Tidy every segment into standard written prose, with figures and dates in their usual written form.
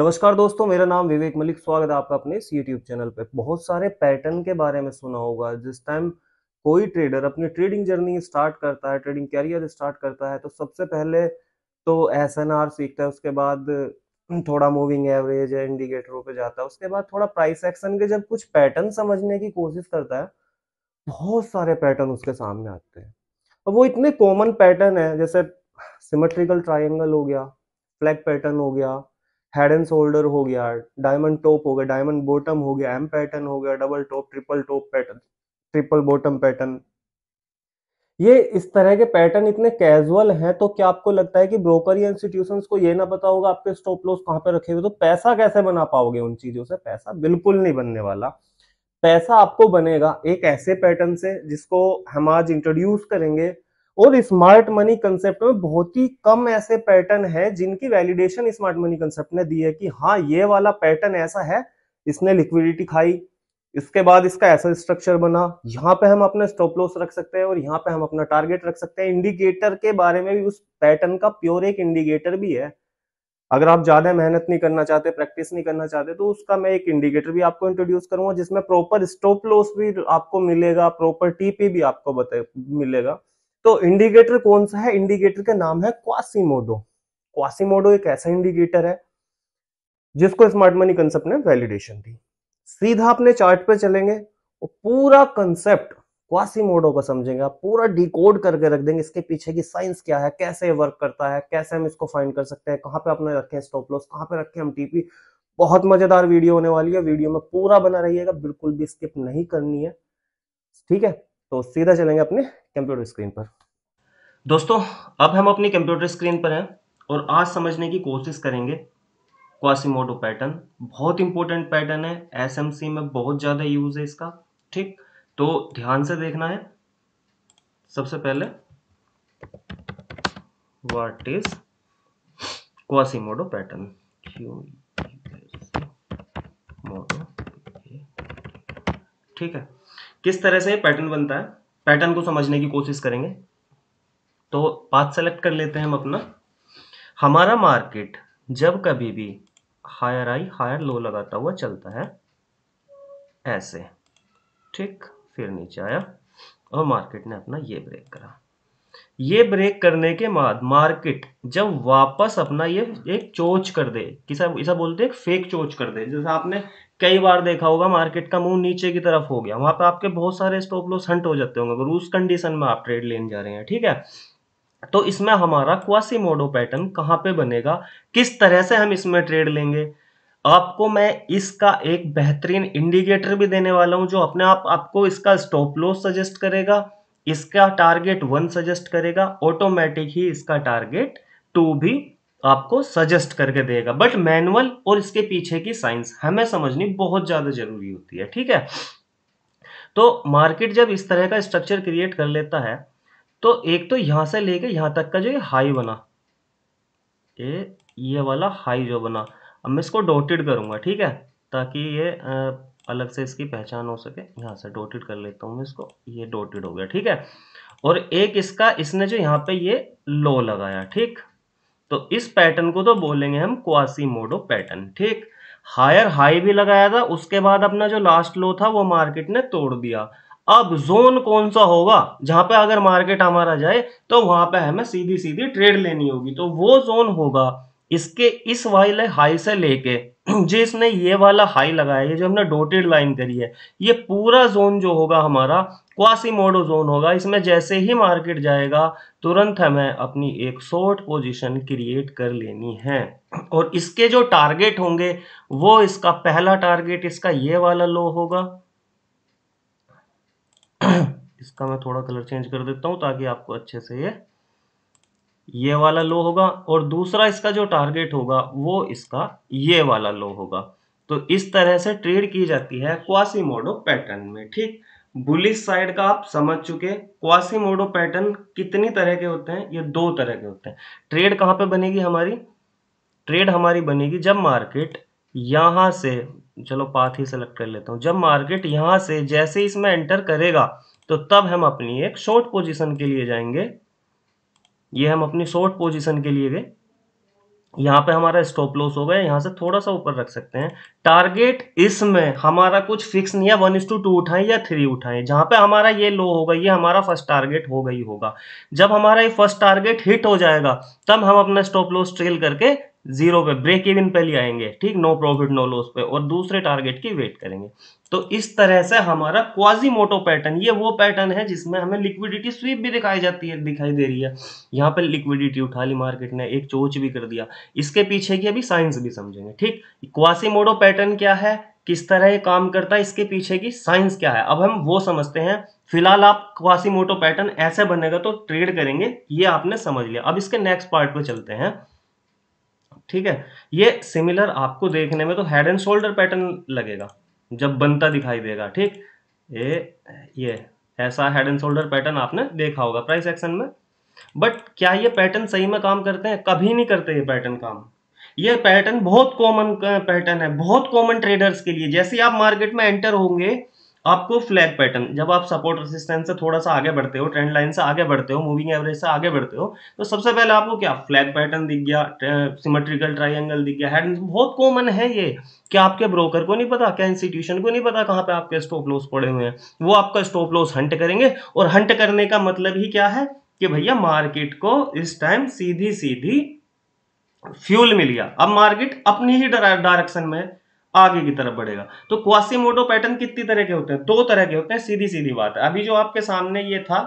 नमस्कार दोस्तों, मेरा नाम विवेक मलिक। स्वागत है आपका अपने इस यूट्यूब चैनल पे। बहुत सारे पैटर्न के बारे में सुना होगा। जिस टाइम कोई ट्रेडर अपनी ट्रेडिंग जर्नी स्टार्ट करता है, ट्रेडिंग कैरियर स्टार्ट करता है, तो सबसे पहले तो एसएनआर सीखता है, उसके बाद थोड़ा मूविंग एवरेज या इंडिकेटरों पर जाता है, उसके बाद थोड़ा प्राइस एक्शन के जब कुछ पैटर्न समझने की कोशिश करता है, बहुत सारे पैटर्न उसके सामने आते हैं। और वो इतने कॉमन पैटर्न है, जैसे सिमेट्रिकल ट्राइंगल हो गया, फ्लैग पैटर्न हो गया, हेड एंड शोल्डर हो गया, डायमंड टॉप हो गया, डायमंड बॉटम हो गया, एम पैटर्न हो गया, double top pattern, triple bottom pattern. ये इस तरह के पैटर्न इतने कैजुअल हैं, तो क्या आपको लगता है कि ब्रोकर या इंस्टीट्यूशंस को ये ना पता होगा आपके स्टॉप लॉस कहाँ पे रखे हुए, तो पैसा कैसे बना पाओगे उन चीजों से? पैसा बिल्कुल नहीं बनने वाला। पैसा आपको बनेगा एक ऐसे पैटर्न से जिसको हम आज इंट्रोड्यूस करेंगे। और स्मार्ट मनी कंसेप्ट में बहुत ही कम ऐसे पैटर्न है जिनकी वैलिडेशन स्मार्ट मनी कंसेप्ट ने दी है कि हाँ, ये वाला पैटर्न ऐसा है, इसने लिक्विडिटी खाई, इसके बाद इसका ऐसा स्ट्रक्चर बना, यहाँ पे हम अपना स्टॉप लॉस रख सकते हैं और यहाँ पे हम अपना टारगेट रख सकते हैं। इंडिकेटर के बारे में भी, उस पैटर्न का प्योर एक इंडिकेटर भी है। अगर आप ज्यादा मेहनत नहीं करना चाहते, प्रैक्टिस नहीं करना चाहते, तो उसका मैं एक इंडिकेटर भी आपको इंट्रोड्यूस करूंगा जिसमें प्रॉपर स्टॉप लॉस भी आपको मिलेगा, प्रॉपर टीपी भी आपको मिलेगा। तो इंडिकेटर कौन सा है? इंडिकेटर का नाम है क्वासिमोडो। क्वासिमोडो एक ऐसा इंडिकेटर है जिसको स्मार्ट मनी कंसेप्ट ने वैलिडेशन दी। सीधा अपने चार्ट पे चलेंगे और पूरा कंसेप्ट क्वासिमोडो का समझेंगे। आप पूरा डिकोड करके रख देंगे इसके पीछे की साइंस क्या है, कैसे वर्क करता है, कैसे हम इसको फाइंड कर सकते हैं, कहाँ पे आपने रखे हैं स्टॉप लॉस, कहाँ पे रखे हम टीपी। बहुत मजेदार वीडियो होने वाली है। वीडियो में पूरा बना रहिएगा, बिल्कुल भी स्किप नहीं करनी है, ठीक है? तो सीधा चलेंगे अपने कंप्यूटर स्क्रीन पर। दोस्तों, अब हम अपनी कंप्यूटर स्क्रीन पर हैं और आज समझने की कोशिश करेंगे क्वासिमोडो पैटर्न। बहुत इंपॉर्टेंट पैटर्न है, एसएमसी में बहुत ज़्यादा यूज है इसका, ठीक? तो ध्यान से देखना है। सबसे पहले व्हाट इज क्वासिमोडो पैटर्न, ठीक है? किस तरह से पैटर्न बनता है, पैटर्न को समझने की कोशिश करेंगे। तो पाथ सेलेक्ट कर लेते हैं हम अपना। हमारा मार्केट जब कभी भी हायर हाई हायर लो लगाता हुआ चलता है, ऐसे, ठीक? फिर नीचे आया और मार्केट ने अपना ये ब्रेक करा। ये ब्रेक करने के बाद मार्केट जब वापस अपना ये एक चोच कर दे, किसा बोलते हैं फेक चोच कर दे। जैसे आपने कई बार देखा होगा मार्केट का मुंह नीचे की तरफ हो गया, वहां पे आपके बहुत सारे स्टॉप लॉस हंट हो जाते होंगे अगर उस कंडीशन में आप ट्रेड लेने जा रहे हैं, ठीक है? तो इसमें हमारा क्वासिमोडो पैटर्न कहाँ पे बनेगा, किस तरह से हम इसमें ट्रेड लेंगे, आपको मैं इसका एक बेहतरीन इंडिकेटर भी देने वाला हूँ जो अपने आप आपको इसका स्टॉप लॉस सजेस्ट करेगा, इसका टारगेट 1 सजेस्ट करेगा, ऑटोमेटिक ही इसका टारगेट 2 भी आपको सजेस्ट करके देगा। बट मैनुअल और इसके पीछे की साइंस हमें समझनी बहुत ज्यादा जरूरी होती है, ठीक है? तो मार्केट जब इस तरह का स्ट्रक्चर क्रिएट कर लेता है, तो एक तो यहां से लेके यहां तक का जो ये हाई बना, ये वाला हाई जो बना, अब मैं इसको डॉटेड करूंगा, ठीक है? ताकि ये अलग से इसकी पहचान हो सके। यहाँ से डॉटेड कर लेता हूँ मैं इसको, ये डॉटेड हो गया, ठीक है? और एक इसका इसने जो यहाँ पे ये लो लगाया, ठीक? तो इस पैटर्न को तो बोलेंगे हम क्वासिमोडो पैटर्न, ठीक? हायर हाई भी लगाया था, उसके बाद अपना जो लास्ट लो था वो मार्केट ने तोड़ दिया। अब जोन कौन सा होगा जहां पे अगर मार्केट हमारा जाए तो वहां पे हमें सीधी सीधी ट्रेड लेनी होगी, तो वो जोन होगा इसके इस वाले हाई से लेके जो इसने ये वाला हाई लगाया है, जो हमने डॉटेड लाइन करी है, ये पूरा जोन जो होगा हमारा क्वासिमोडो जोन होगा। इसमें जैसे ही मार्केट जाएगा तुरंत हमें अपनी एक शॉर्ट पोजीशन क्रिएट कर लेनी है। और इसके जो टारगेट होंगे वो, इसका पहला टारगेट इसका ये वाला लो होगा। इसका मैं थोड़ा कलर चेंज कर देता हूं ताकि आपको अच्छे से ये वाला लो होगा। और दूसरा इसका जो टारगेट होगा वो इसका ये वाला लो होगा। तो इस तरह से ट्रेड की जाती है क्वासिमोडो पैटर्न में, ठीक? बुलिश साइड का आप समझ चुके। क्वासिमोडो पैटर्न कितनी तरह के होते हैं? ये 2 तरह के होते हैं। ट्रेड कहाँ पे बनेगी हमारी? ट्रेड हमारी बनेगी जब मार्केट यहाँ से, चलो पाथ ही सेलेक्ट कर लेता हूँ, जब मार्केट यहाँ से जैसे इसमें एंटर करेगा तो तब हम अपनी एक शॉर्ट पोजिशन के लिए जाएंगे। ये हम अपनी शॉर्ट पोजीशन के लिए गए, यहाँ पे हमारा स्टॉप लॉस हो गया, यहाँ से थोड़ा सा ऊपर रख सकते हैं। टारगेट इसमें हमारा कुछ फिक्स नहीं है 1:2 उठाएं या 3 उठाएं। जहाँ पे हमारा ये लो होगा ये हमारा फर्स्ट टारगेट हो गई होगा। जब हमारा ये फर्स्ट टारगेट हिट हो जाएगा तब हम अपना स्टॉप लॉस ट्रेल करके जीरो पे ब्रेक इवन पे ले आएंगे, ठीक, नो प्रॉफिट नो लॉस पे, और दूसरे टारगेट की वेट करेंगे। तो इस तरह से हमारा क्वाजीमोटो पैटर्न, ये वो पैटर्न है जिसमें हमें लिक्विडिटी स्वीप भी दिखाई जाती है, दिखाई दे रही है। यहाँ पे लिक्विडिटी उठा ली मार्केट ने, एक चोच भी कर दिया। इसके पीछे की अभी साइंस भी समझेंगे, ठीक। क्वाजीमोटो पैटर्न क्या है, किस तरह ये काम करता है, इसके पीछे की साइंस क्या है, अब हम वो समझते हैं। फिलहाल आप क्वाजीमोटो पैटर्न ऐसे बनेगा तो ट्रेड करेंगे, ये आपने समझ लिया। अब इसके नेक्स्ट पार्ट पर चलते हैं, ठीक है। ये सिमिलर आपको देखने में तो हेड एंड शोल्डर पैटर्न लगेगा जब बनता दिखाई देगा, ठीक। ये ऐसा हेड एंड शोल्डर पैटर्न आपने देखा होगा प्राइस एक्शन में। बट क्या ये पैटर्न सही में काम करते हैं? कभी नहीं करते ये पैटर्न काम। ये पैटर्न बहुत कॉमन पैटर्न है, बहुत कॉमन ट्रेडर्स के लिए। जैसे आप मार्केट में एंटर होंगे आपको फ्लैग पैटर्न, जब आप सपोर्ट रेजिस्टेंस से थोड़ा सा आगे बढ़ते हो, ट्रेंड लाइन से आगे बढ़ते हो, मूविंग एवरेज से आगे बढ़ते हो, तो सबसे पहले आपको क्या फ्लैग पैटर्न दिख गया, सिमेट्रिकल ट्रायंगल दिख गया, हेड। बहुत कॉमन है ये। क्या आपके ब्रोकर को नहीं पता, क्या इंस्टीट्यूशन को नहीं पता कहाँ पे आपके स्टॉप लॉस पड़े हुए हैं? वो आपका स्टॉप लॉस हंट करेंगे, और हंट करने का मतलब ही क्या है कि भैया मार्केट को इस टाइम सीधी सीधी फ्यूल मिल गया, अब मार्केट अपनी ही डायरेक्शन में आगे की तरफ बढ़ेगा। तो क्वासीमोडो पैटर्न कितनी तरह के होते हैं? 2 तरह के होते हैं, सीधी सीधी बात है। अभी जो आपके सामने ये था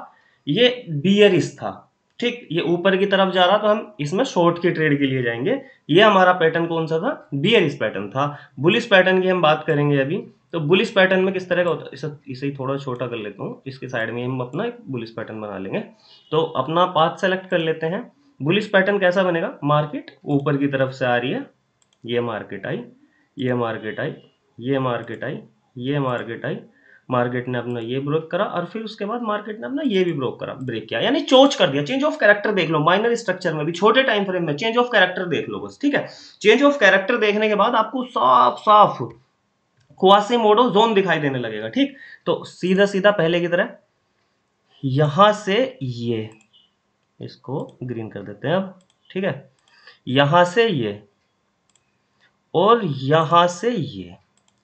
ये बियरिश था, ठीक, ये ऊपर की तरफ जा रहा, तो हम इसमें शॉर्ट की ट्रेड के लिए जाएंगे। ये हमारा पैटर्न कौन सा था? बियरिश पैटर्न था। बुलिश पैटर्न की हम बात करेंगे अभी। तो बुलिश पैटर्न में किस तरह का होता है, इसे ही थोड़ा छोटा कर लेता हूँ, इसके साइड में हम अपना एक बुलिश पैटर्न बना लेंगे। तो अपना पाथ सेलेक्ट कर लेते हैं। बुलिश पैटर्न कैसा बनेगा? मार्केट ऊपर की तरफ से आ रही है, ये मार्केट आई, ये मार्केट आई, ये मार्केट आई, ये मार्केट आई, मार्केट ने अपना ये ब्रेक करा, और फिर उसके बाद मार्केट ने अपना ये भी ब्रेक करा, ब्रेक किया, यानी चोच कर दिया। चेंज ऑफ कैरेक्टर देख लो, माइनर स्ट्रक्चर में भी छोटे टाइम फ्रेम में चेंज ऑफ कैरेक्टर देख लो बस, ठीक है। चेंज ऑफ कैरेक्टर देखने के बाद आपको साफ साफ क्वासीमोडो जोन दिखाई देने लगेगा, ठीक। तो सीधा सीधा पहले की तरह यहां से ये, इसको ग्रीन कर देते हैं अब, ठीक है, यहां से ये और यहां से ये,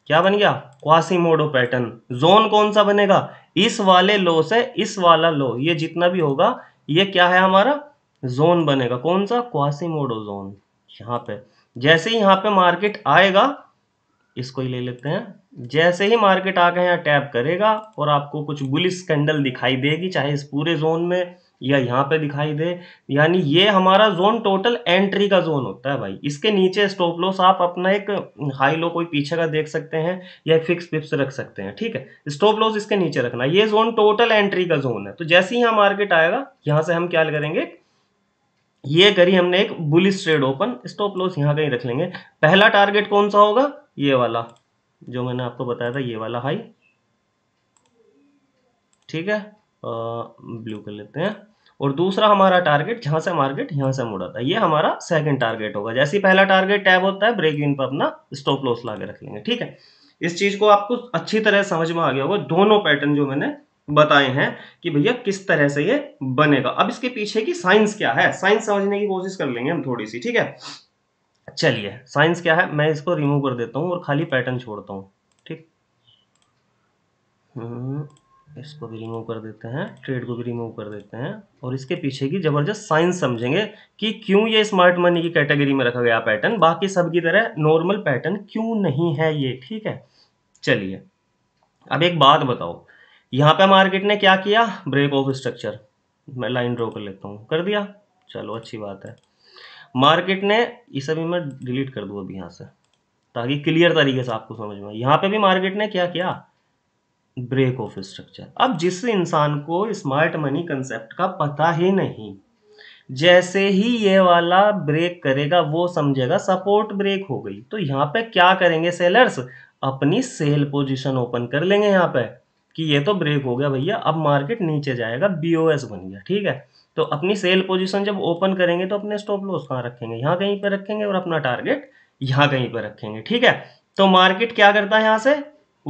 क्या बन गया? Quasimodo pattern. जोन कौन सा बनेगा? इस वाले लो से इस वाला लो, ये जितना भी होगा ये क्या है हमारा? जोन बनेगा। कौन सा? Quasimodo zone. यहाँ पे जैसे ही यहाँ पे मार्केट आएगा, इसको ही ले लेते हैं, जैसे ही मार्केट आके यहाँ टैप करेगा और आपको कुछ बुलिश कैंडल दिखाई देगी, चाहे इस पूरे जोन में या यहाँ पे दिखाई दे, यानी ये हमारा जोन टोटल एंट्री का जोन होता है भाई। इसके नीचे स्टॉप लॉस आप अपना एक हाई लो कोई पीछे का देख सकते हैं या एक फिक्स पिप्स रख सकते हैं, ठीक है। स्टॉप लॉस इसके नीचे रखना। ये जोन टोटल एंट्री का जोन है। तो जैसे ही यहाँ मार्केट आएगा, यहाँ से हम क्या करेंगे, ये करी हमने एक bullish trade open, stop loss यहाँ कहीं रख लेंगे। पहला टारगेट कौन सा होगा? ये वाला जो मैंने आपको बताया था, ये वाला हाई, ठीक है, ब्लू कर लेते हैं। और दूसरा हमारा टारगेट जहां से मार्केट यहां से मुड़ा था, ये हमारा सेकंड टारगेट होगा। जैसे ही पहला टारगेट टैब होता है, ब्रेक इवन पर अपना स्टॉप लॉस लाके रख लेंगे, ठीक है। इस चीज को आपको अच्छी तरह समझ में आ गया होगा, दोनों पैटर्न जो मैंने बताए हैं कि भैया किस तरह से ये बनेगा। अब इसके पीछे की साइंस क्या है, साइंस समझने की कोशिश कर लेंगे हम थोड़ी सी, ठीक है। चलिए, साइंस क्या है, मैं इसको रिमूव कर देता हूँ और खाली पैटर्न छोड़ता हूँ, ठीक। इसको भी रिमूव कर देते हैं, ट्रेड को भी रिमूव कर देते हैं, और इसके पीछे की जबरदस्त साइंस समझेंगे कि क्यों ये स्मार्ट मनी की कैटेगरी में रखा गया पैटर्न, बाकी सब की तरह नॉर्मल पैटर्न क्यों नहीं है ये, ठीक है। चलिए, अब एक बात बताओ, यहाँ पे मार्केट ने क्या किया? ब्रेक ऑफ स्ट्रक्चर, मैं लाइन ड्रॉ कर लेता हूँ, कर दिया, चलो अच्छी बात है। मार्केट ने, इसे भी मैं डिलीट कर दूँ अभी यहाँ से, ताकि क्लियर तरीके से आपको समझ में। यहाँ पे भी मार्केट ने क्या किया? Break of structure. अब जिस इंसान को स्मार्ट मनी कंसेप्ट का पता ही नहीं, जैसे ही ये वाला ब्रेक करेगा वो समझेगा सपोर्ट ब्रेक हो गई। तो यहाँ पे क्या करेंगे सेलर्स? अपनी सेल पोजीशन ओपन कर लेंगे यहाँ पे कि ये तो ब्रेक हो गया भैया, अब मार्केट नीचे जाएगा, बीओएस बन गया, ठीक है। तो अपनी सेल पोजीशन जब ओपन करेंगे तो अपने स्टॉप लॉस कहाँ रखेंगे? यहाँ कहीं पर रखेंगे, और अपना टारगेट यहाँ कहीं पर रखेंगे, ठीक है। तो मार्केट क्या करता है, यहाँ से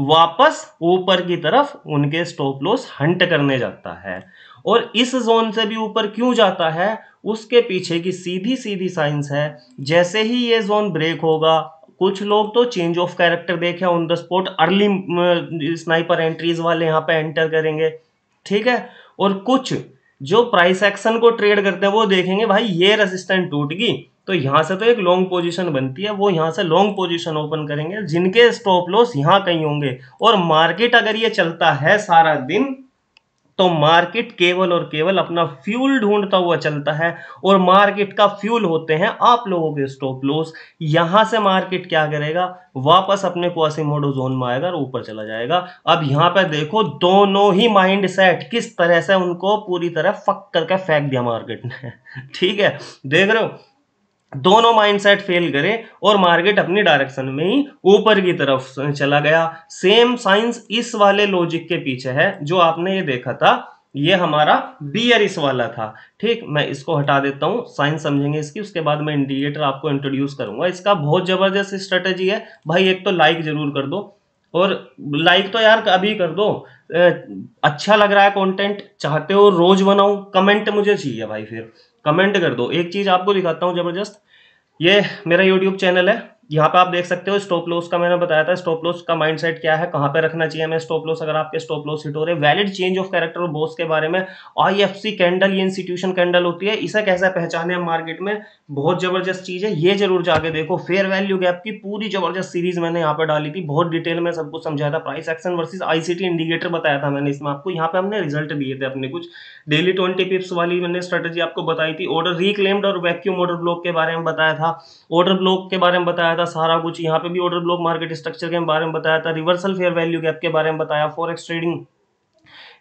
वापस ऊपर की तरफ उनके स्टॉप लॉस हंट करने जाता है, और इस जोन से भी ऊपर क्यों जाता है, उसके पीछे की सीधी सीधी साइंस है जैसे ही ये जोन ब्रेक होगा, कुछ लोग तो चेंज ऑफ कैरेक्टर देखे on the spot, early sniper entries वाले यहाँ पे एंटर करेंगे, ठीक है, और कुछ जो प्राइस एक्शन को ट्रेड करते हैं वो देखेंगे भाई ये रेजिस्टेंस टूट गई तो यहाँ से तो एक लॉन्ग पोजीशन बनती है, वो यहाँ से लॉन्ग पोजीशन ओपन करेंगे जिनके स्टॉप लॉस यहाँ कहीं होंगे। और मार्केट अगर ये चलता है सारा दिन तो मार्केट केवल और केवल अपना फ्यूल ढूंढता हुआ चलता है और मार्केट का फ्यूल होते हैं आप लोगों के स्टॉप लॉस। यहां से मार्केट क्या करेगा, वापस अपने क्वासिमोडो जोन में आएगा और ऊपर चला जाएगा। अब यहां पर देखो दोनों ही माइंड सेट किस तरह से उनको पूरी तरह फक करके फेंक दिया मार्केट ने, ठीक है, देख रहे हो, दोनों माइंडसेट फेल करे और मार्केट अपनी डायरेक्शन में ही ऊपर की तरफ चला गया। सेम साइंस इस वाले लॉजिक के पीछे है जो आपने ये देखा था, ये हमारा बियरिश वाला था, ठीक, मैं इसको हटा देता हूँ, साइंस समझेंगे इसकी, उसके बाद मैं इंडिकेटर आपको इंट्रोड्यूस करूंगा। इसका बहुत जबरदस्त स्ट्रेटेजी है भाई, एक तो लाइक जरूर कर दो, और लाइक तो यार अभी कर दो, अच्छा लग रहा है कंटेंट, चाहते हो रोज बनाऊं, कमेंट मुझे चाहिए भाई, फिर कमेंट कर दो। एक चीज आपको दिखाता हूं जबरदस्त, ये मेरा यूट्यूब चैनल है, यहाँ पे आप देख सकते हो स्टॉप लॉस का, मैंने बताया था स्टॉप लॉस का माइंडसेट क्या है, कहाँ पे रखना चाहिए हमें स्टॉप लॉस अगर आपके स्टॉप लॉस हिट हो रहे। वैलिड चेंज ऑफ कैरेक्टर और बॉस के बारे में, आईएफसी कैंडल, ये इंस्टीट्यूशन कैंडल होती है, इसे कैसे पहचाने हम मार्केट में, बहुत जबरदस्त चीज है, ये जरूर जाके देखो। फेयर वैल्यू गैप की पूरी जबरदस्त सीरीज मैंने यहाँ पर डाली थी, बहुत डिटेल में सब कुछ समझाया था, price action versus ICT indicator बताया था मैंने इसमें आपको, यहाँ पे हमने रिजल्ट दिए थे अपने कुछ, डेली 20 पिप्स वाली मैंने स्ट्रेटेजी आपको बताई थी, ऑर्डर रिक्लेम्ड और वैक्यूम ऑर्डर ब्लॉक के बारे में बताया था, ऑर्डर ब्लॉक के बारे में बताया था सारा कुछ, यहाँ पे भी ऑर्डर ब्लॉक मार्केट स्ट्रक्चर के बारे में बताया था, रिवर्सल फेयर वैल्यू गैप के बारे में बताया, फॉरेक्स ट्रेडिंग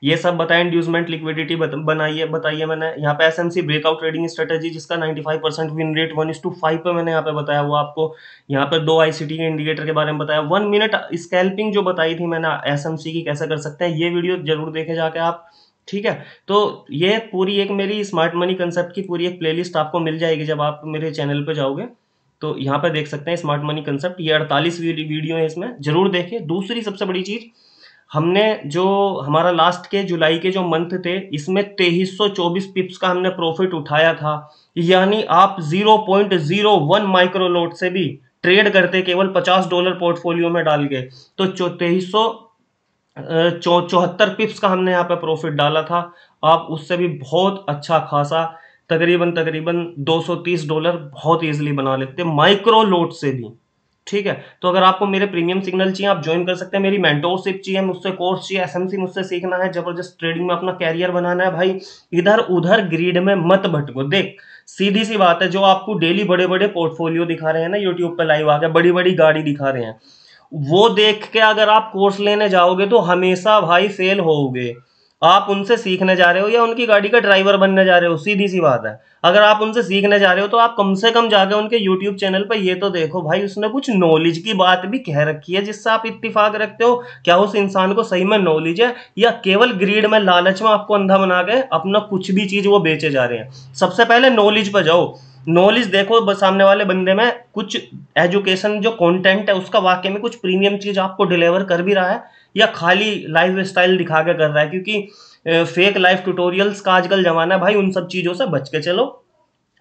ये सब बताया, इंड्यूसमेंट लिक्विडिटी बताइए मैंने यहाँ पे, एसएमसी ब्रेकआउट ट्रेडिंग स्ट्रेटेजी जिसका 95% विन रेट 1:5 पे मैंने यहाँ पे बताया हुआ आपको, यहाँ पे 2 आईसीटी के इंडिकेटर के बारे में बताया, 1 मिनट स्कैल्पिंग जो बताई थी मैंने एसएमसी की कैसे कर सकते हैं, ये वीडियो जरूर देखे जाके आप, ठीक है। तो ये पूरी एक मेरी स्मार्ट मनी कंसेप्ट की पूरी एक प्लेलिस्ट आपको मिल जाएगी जब आप मेरे चैनल पर जाओगे, तो यहाँ पे देख सकते हैं स्मार्ट मनी कंसेप्ट, ये 48 वीडियो है, इसमें जरूर देखें। दूसरी सबसे बड़ी चीज, हमने जो हमारा लास्ट के जुलाई के जो मंथ थे इसमें 2324 पिप्स का हमने प्रॉफिट उठाया था, यानी आप 0.01 माइक्रोलोट से भी ट्रेड करते केवल $50 पोर्टफोलियो में डाल के, तो 2374 पिप्स का हमने यहाँ पे प्रॉफिट डाला था। आप उससे भी बहुत अच्छा खासा तकरीबन $230 बहुत ईजिली बना लेते हैं माइक्रो लोट से भी, ठीक है। तो अगर आपको मेरे प्रीमियम सिग्नल चाहिए आप ज्वाइन कर सकते हैं, मेरी मेंटोरशिप चाहिए, मुझसे कोर्स चाहिए, एसएमसी मुझसे सीखना है, जबरदस्त ट्रेडिंग में अपना कैरियर बनाना है भाई, इधर उधर ग्रीड में मत भटको। देख सीधी सी बात है, जो आपको डेली बड़े बड़े पोर्टफोलियो दिखा रहे हैं ना यूट्यूब पर लाइव आके, बड़ी बड़ी गाड़ी दिखा रहे हैं, वो देख के अगर आप कोर्स लेने जाओगे तो हमेशा भाई फेल होगे। आप उनसे सीखने जा रहे हो या उनकी गाड़ी का ड्राइवर बनने जा रहे हो, सीधी सी बात है। अगर आप उनसे सीखने जा रहे हो तो आप कम से कम जाके उनके YouTube चैनल पर ये तो देखो भाई उसने कुछ नॉलेज की बात भी कह रखी है जिससे आप इत्तिफाक रखते हो, क्या उस इंसान को सही में नॉलेज है या केवल ग्रीड में लालच में आपको अंधा बना के अपना कुछ भी चीज वो बेचे जा रहे हैं। सबसे पहले नॉलेज पर जाओ, नॉलेज देखो सामने वाले बंदे में कुछ एजुकेशन जो कंटेंट है उसका वाकई में कुछ प्रीमियम चीज आपको डिलीवर कर भी रहा है या खाली लाइफ स्टाइल दिखा के कर रहा है, क्योंकि फेक लाइफ ट्यूटोरियल्स का आजकल जमाना है भाई, उन सब चीजों से बच के चलो।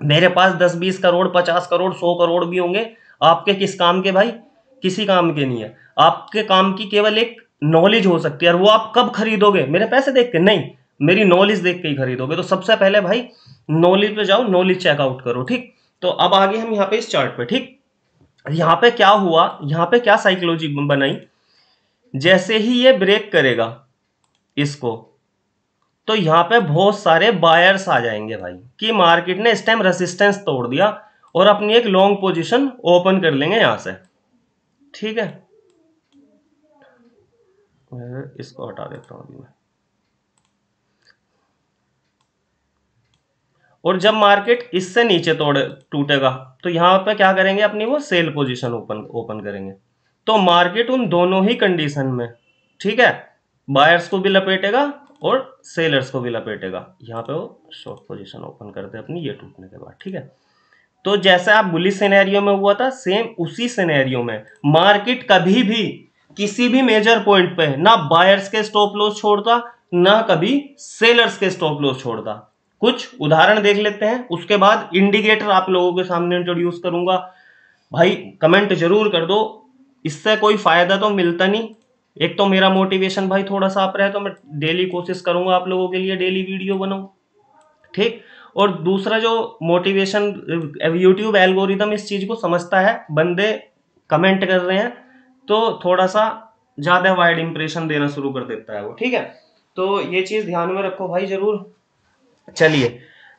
मेरे पास 10, 20 करोड़, 50 करोड़, 100 करोड़ भी होंगे, आपके किस काम के भाई, किसी काम के नहीं है। आपके काम की केवल एक नॉलेज हो सकती है, और वो आप कब खरीदोगे, मेरे पैसे देख के नहीं, मेरी नॉलेज देख के ही खरीदोगे। तो सबसे पहले भाई नॉलेज पे जाओ, नॉलेज चेकआउट करो, ठीक। तो अब आगे हम यहाँ पे इस चार्ट पे, ठीक, यहाँ पे क्या हुआ, यहाँ पे क्या साइकोलॉजी बनाई, जैसे ही ये ब्रेक करेगा इसको तो यहाँ पे बहुत सारे बायर्स आ जाएंगे भाई, कि मार्केट ने इस टाइम रेसिस्टेंस तोड़ दिया और अपनी एक लॉन्ग पोजीशन ओपन कर लेंगे यहाँ से, ठीक है। इसको हटा देता हूँ मैं। और जब मार्केट इससे नीचे टूटेगा तो यहाँ पे क्या करेंगे, अपनी वो सेल पोजीशन ओपन करेंगे। तो मार्केट उन दोनों ही कंडीशन में, ठीक है, बायर्स को भी लपेटेगा और सेलर्स को भी लपेटेगा। यहाँ पे वो शॉर्ट पोजीशन ओपन करते हैं अपनी ये टूटने के बाद, ठीक है। तो जैसे आप बुलिश सिनेरियो में हुआ था, सेम उसी सिनेरियो में मार्केट कभी भी किसी भी मेजर पॉइंट पे ना बायर्स के स्टॉप लॉस छोड़ता ना कभी सेलर्स के स्टॉप लॉस छोड़ता। कुछ उदाहरण देख लेते हैं, उसके बाद इंडिकेटर आप लोगों के सामने इंट्रोड्यूस करूंगा। भाई कमेंट जरूर कर दो, इससे कोई फायदा तो मिलता नहीं। एक तो मेरा मोटिवेशन भाई थोड़ा सा अप रहा है, तो मैं डेली कोशिश करूंगा आप लोगों के लिए डेली वीडियो बनाऊं, ठीक। और दूसरा जो मोटिवेशन, यूट्यूब एल्गोरिदम इस चीज को समझता है, बंदे कमेंट कर रहे हैं तो थोड़ा सा ज्यादा वाइड इंप्रेशन देना शुरू कर देता है वो, ठीक है। तो ये चीज ध्यान में रखो भाई जरूर। चलिए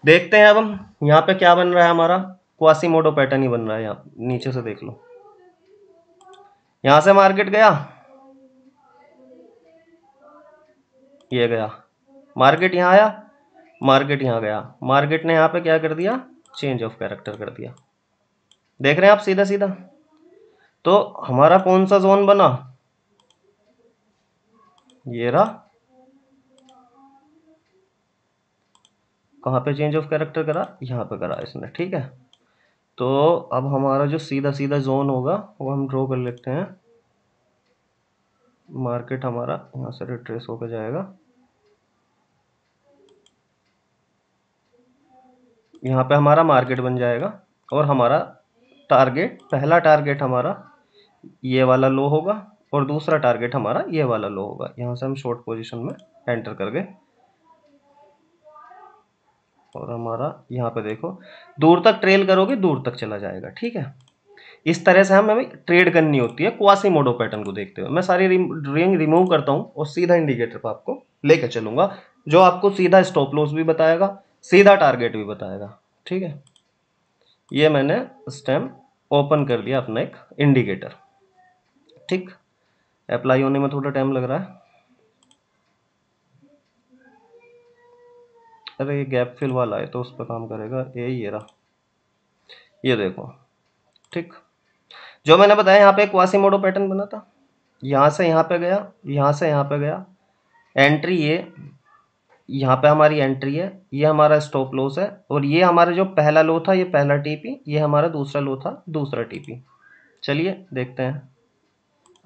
देखते हैं अब हम यहाँ पे क्या बन रहा है। हमारा क्वासीमोडो पैटर्न ही बन रहा है, यहाँ नीचे से देख लो, यहां से मार्केट गया, ये गया मार्केट, यहाँ आया मार्केट, यहाँ गया मार्केट, ने यहाँ पे क्या कर दिया, चेंज ऑफ कैरेक्टर कर दिया। देख रहे हैं आप सीधा सीधा। तो हमारा कौन सा जोन बना, ये रहा, कहाँ पे चेंज ऑफ कैरेक्टर करा, यहाँ पे करा इसने, ठीक है। तो अब हमारा जो सीधा सीधा जोन होगा वो हम ड्रॉ कर लेते हैं। मार्केट हमारा यहाँ से रिट्रेस होकर जाएगा, यहाँ पे हमारा मार्केट बन जाएगा, और हमारा टारगेट, पहला टारगेट हमारा ये वाला लो होगा और दूसरा टारगेट हमारा ये वाला लो होगा। यहाँ से हम शॉर्ट पोजीशन में एंटर कर गए, और हमारा यहाँ पे देखो दूर तक ट्रेल करोगे, दूर तक चला जाएगा, ठीक है। इस तरह से हमें ट्रेड करनी होती है क्वासीमोडो पैटर्न को देखते हुए। मैं सारी रिंग रिमूव करता हूँ और सीधा इंडिकेटर पर आपको लेकर चलूंगा, जो आपको सीधा स्टॉप लॉस भी बताएगा, सीधा टारगेट भी बताएगा, ठीक है। ये मैंने इस टाइम ओपन कर लिया अपना एक इंडिकेटर, ठीक। अप्लाई होने में थोड़ा टाइम लग रहा है। अरे ये गैप फिल वाला है तो उस पर काम करेगा, ये रहा, ये देखो, ठीक। जो मैंने बताया यहाँ पे एक क्वासीमोडो पैटर्न बना था, यहाँ से यहाँ पे गया, यहाँ से यहाँ पे गया, एंट्री ये, यहाँ पे हमारी एंट्री है, ये हमारा स्टॉप लॉस है, और ये हमारा जो पहला लो था ये पहला टीपी, ये हमारा दूसरा लो था दूसरा टीपी। चलिए देखते हैं,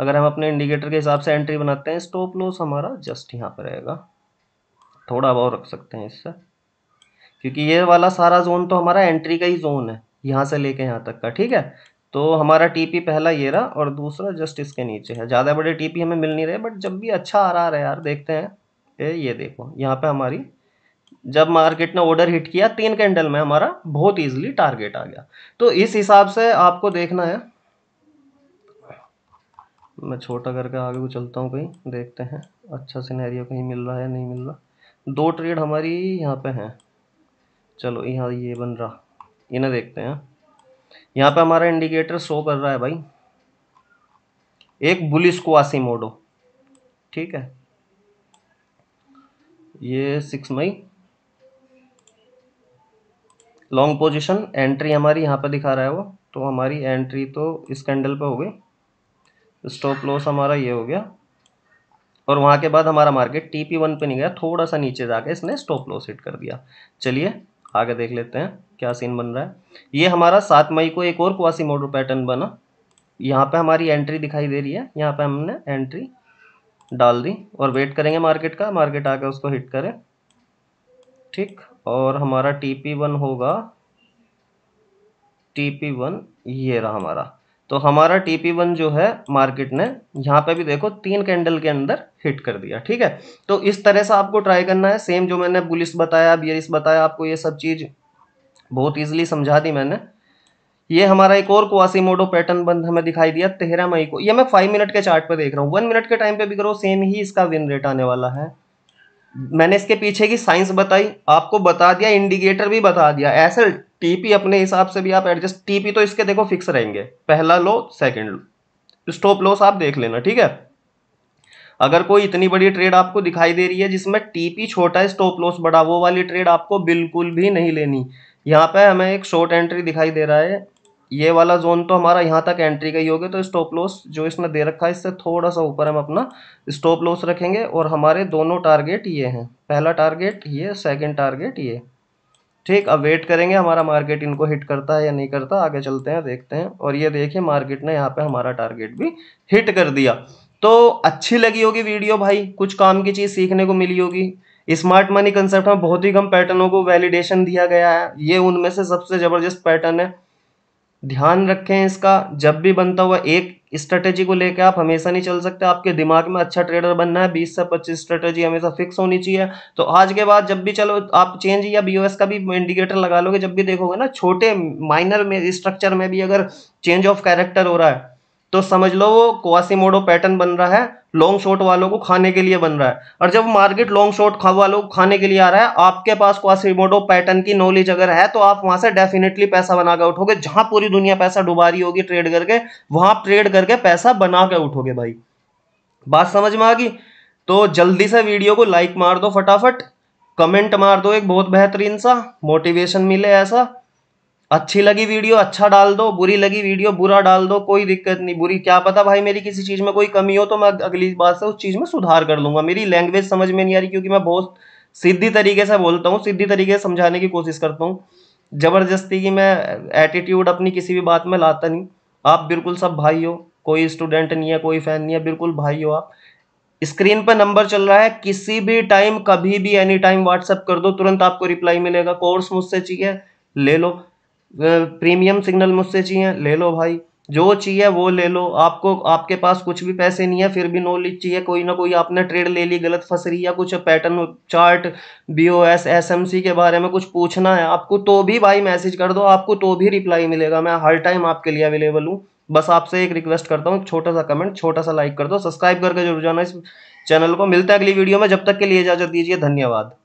अगर हम अपने इंडिकेटर के हिसाब से एंट्री बनाते हैं, स्टॉप लॉस हमारा जस्ट यहाँ पर रहेगा, थोड़ा अबाव रख सकते हैं इससे, क्योंकि ये वाला सारा जोन तो हमारा एंट्री का ही जोन है, यहाँ से लेके यहाँ तक का, ठीक है। तो हमारा टीपी पहला ये रहा और दूसरा जस्ट इसके नीचे है। ज़्यादा बड़े टीपी हमें मिल नहीं रहे, बट जब भी अच्छा आ रहा है यार, देखते हैं। ये देखो यहाँ पे हमारी, जब मार्केट ने ऑर्डर हिट किया 3 कैंडल में हमारा बहुत इजीली टारगेट आ गया। तो इस हिसाब से आपको देखना है। मैं छोटा करके आगे को चलता हूँ, कहीं देखते हैं अच्छा सिनेरियो कहीं मिल रहा है, नहीं मिल रहा। 2 ट्रेड हमारी यहाँ पे हैं, चलो यहाँ ये बन रहा, इन्हें देखते हैं। यहाँ पे हमारा इंडिकेटर शो कर रहा है भाई एक बुलिश क्वासीमोडो, ठीक है। ये 6 मई लॉन्ग पोजीशन, एंट्री हमारी यहाँ पे दिखा रहा है वो, तो हमारी एंट्री तो इस कैंडल पे हो गई, स्टॉप लॉस हमारा ये हो गया, और वहाँ के बाद हमारा मार्केट TP1 पे नहीं गया, थोड़ा सा नीचे जाके इसने स्टॉप लॉस हिट कर दिया। चलिए आगे देख लेते हैं क्या सीन बन रहा है। ये हमारा 7 मई को एक और क्वासीमोडो पैटर्न बना, यहाँ पे हमारी एंट्री दिखाई दे रही है, यहाँ पे हमने एंट्री डाल दी और वेट करेंगे मार्केट का, मार्केट आकर उसको हिट करें, ठीक। और हमारा TP1 होगा, TP1 ये रहा हमारा। तो हमारा TP1 जो है मार्केट ने यहाँ पे भी देखो 3 कैंडल के अंदर हिट कर दिया, ठीक है। तो इस तरह से आपको ट्राई करना है, सेम जो मैंने बुलिश बताया, बियरिश बताया, आपको ये सब चीज़ बहुत ईजिली समझा दी मैंने। ये हमारा एक और क्वासीमोडो पैटर्न बंद हमें दिखाई दिया 13 मई को, ये मैं 5 मिनट के चार्ट पे देख रहा हूँ, 1 मिनट के टाइम पे भी करो सेम ही इसका विन रेट आने वाला है। मैंने इसके पीछे की साइंस बताई आपको, बता दिया, इंडिकेटर भी बता दिया, ऐसे टीपी अपने हिसाब से भी आप एडजस्ट, टीपी तो इसके देखो फिक्स रहेंगे, पहला low second low, stop loss आप देख लेना, ठीक है। अगर कोई इतनी बड़ी ट्रेड आपको दिखाई दे रही है जिसमें टीपी छोटा है स्टॉप लॉस बड़ा, वो वाली ट्रेड आपको बिल्कुल भी नहीं लेनी। यहाँ पे हमें एक शॉर्ट एंट्री दिखाई दे रहा है, ये वाला जोन तो हमारा यहाँ तक एंट्री का ही हो गया, तो स्टॉप लॉस जो इसने दे रखा है इससे थोड़ा सा ऊपर हम अपना स्टॉप लॉस रखेंगे, और हमारे दोनों टारगेट ये हैं, पहला टारगेट ये, सेकंड टारगेट ये, ठीक। अब वेट करेंगे हमारा मार्केट इनको हिट करता है या नहीं करता, आगे चलते हैं देखते हैं। और ये देखिए मार्केट ने यहाँ पे हमारा टारगेट भी हिट कर दिया। तो अच्छी लगी होगी वीडियो भाई, कुछ काम की चीज़ सीखने को मिली होगी। स्मार्ट मनी कंसेप्ट में बहुत ही कम पैटर्नों को वैलिडेशन दिया गया है, ये उनमें से सबसे ज़बरदस्त पैटर्न है। ध्यान रखें इसका, जब भी बनता हुआ एक स्ट्रेटेजी को लेकर आप हमेशा नहीं चल सकते, आपके दिमाग में अच्छा ट्रेडर बनना है, 20 से 25 स्ट्रेटेजी हमेशा फिक्स होनी चाहिए। तो आज के बाद जब भी चलो आप चेंज या बीओएस का भी इंडिकेटर लगा लोगे, जब भी देखोगे ना छोटे माइनर में स्ट्रक्चर में भी अगर चेंज ऑफ कैरेक्टर हो रहा है तो समझ लो वो क्वासिमोडो पैटर्न बन रहा है, लॉन्ग शॉट वालों को खाने के लिए बन रहा है। और जब मार्केट लॉन्ग शॉट वालों को खाने के लिए आ रहा है, आपके पास क्वासिमोडो पैटर्न की नॉलेज अगर है तो आप वहां से डेफिनेटली पैसा बना के उठोगे। जहां पूरी दुनिया पैसा डुबा रही होगी ट्रेड करके, वहां ट्रेड करके पैसा बना के उठोगे भाई। बात समझ में आ गई? तो जल्दी से वीडियो को लाइक मार दो, फटाफट कमेंट मार दो, एक बहुत बेहतरीन सा मोटिवेशन मिले ऐसा। अच्छी लगी वीडियो अच्छा डाल दो, बुरी लगी वीडियो बुरा डाल दो, कोई दिक्कत नहीं। बुरी क्या पता भाई मेरी किसी चीज़ में कोई कमी हो तो मैं अगली बार से उस चीज़ में सुधार कर लूँगा। मेरी लैंग्वेज समझ में नहीं आ रही क्योंकि मैं बहुत सीधी तरीके से बोलता हूँ, सीधी तरीके से समझाने की कोशिश करता हूँ, ज़बरदस्ती की मैं एटीट्यूड अपनी किसी भी बात में लाता नहीं। आप बिल्कुल सब भाई हो, कोई स्टूडेंट नहीं है, कोई फ़ैन नहीं है, बिल्कुल भाई हो आप। स्क्रीन पर नंबर चल रहा है, किसी भी टाइम कभी भी एनी टाइम व्हाट्सअप कर दो, तुरंत आपको रिप्लाई मिलेगा। कोर्स मुझसे चाहिए ले लो, प्रीमियम सिग्नल मुझसे चाहिए ले लो भाई, जो चाहिए वो ले लो। आपको आपके पास कुछ भी पैसे नहीं है फिर भी नॉलेज चाहिए, कोई ना कोई आपने ट्रेड ले ली गलत फंस रही है, कुछ पैटर्न चार्ट बीओएस एसएमसी के बारे में कुछ पूछना है आपको तो भी भाई मैसेज कर दो, आपको तो भी रिप्लाई मिलेगा। मैं हर टाइम आपके लिए अवेलेबल हूँ। बस आपसे एक रिक्वेस्ट करता हूँ, छोटा सा कमेंट छोटा सा लाइक कर दो, सब्सक्राइब करके जरूर जाना इस चैनल को। मिलता है अगली वीडियो में, जब तक के लिए इजाजत दीजिए, धन्यवाद।